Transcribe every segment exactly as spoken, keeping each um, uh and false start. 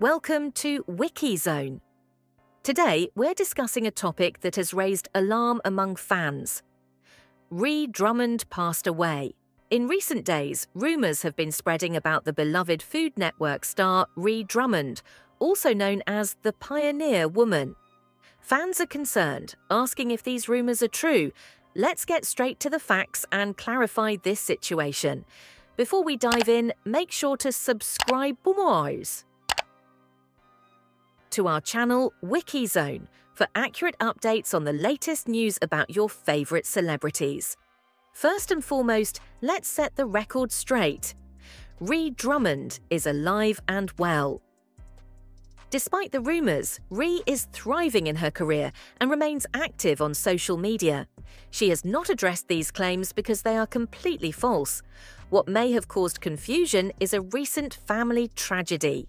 Welcome to WikiZone. Today, we're discussing a topic that has raised alarm among fans. Ree Drummond passed away. In recent days, rumours have been spreading about the beloved Food Network star Ree Drummond, also known as the Pioneer Woman. Fans are concerned, asking if these rumours are true. Let's get straight to the facts and clarify this situation. Before we dive in, make sure to subscribe to our channel WikiZone for accurate updates on the latest news about your favourite celebrities. First and foremost, let's set the record straight. Ree Drummond is alive and well. Despite the rumours, Ree is thriving in her career and remains active on social media. She has not addressed these claims because they are completely false. What may have caused confusion is a recent family tragedy.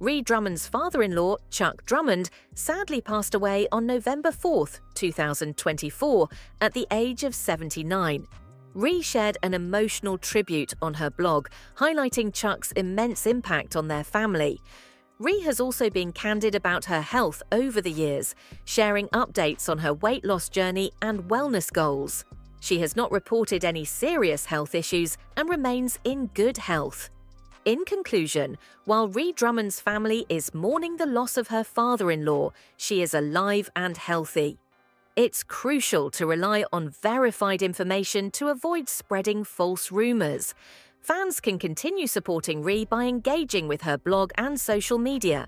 Ree Drummond's father-in-law, Chuck Drummond, sadly passed away on November fourth, two thousand twenty-four, at the age of seventy-nine. Ree shared an emotional tribute on her blog, highlighting Chuck's immense impact on their family. Ree has also been candid about her health over the years, sharing updates on her weight loss journey and wellness goals. She has not reported any serious health issues and remains in good health. In conclusion, while Ree Drummond's family is mourning the loss of her father-in-law, she is alive and healthy. It's crucial to rely on verified information to avoid spreading false rumours. Fans can continue supporting Ree by engaging with her blog and social media.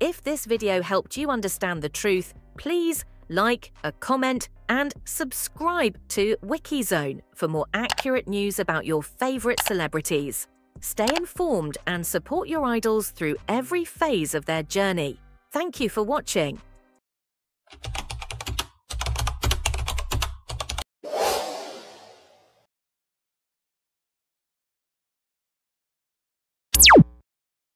If this video helped you understand the truth, please like, a comment, and subscribe to WikiZone for more accurate news about your favourite celebrities. Stay informed and support your idols through every phase of their journey. Thank you for watching.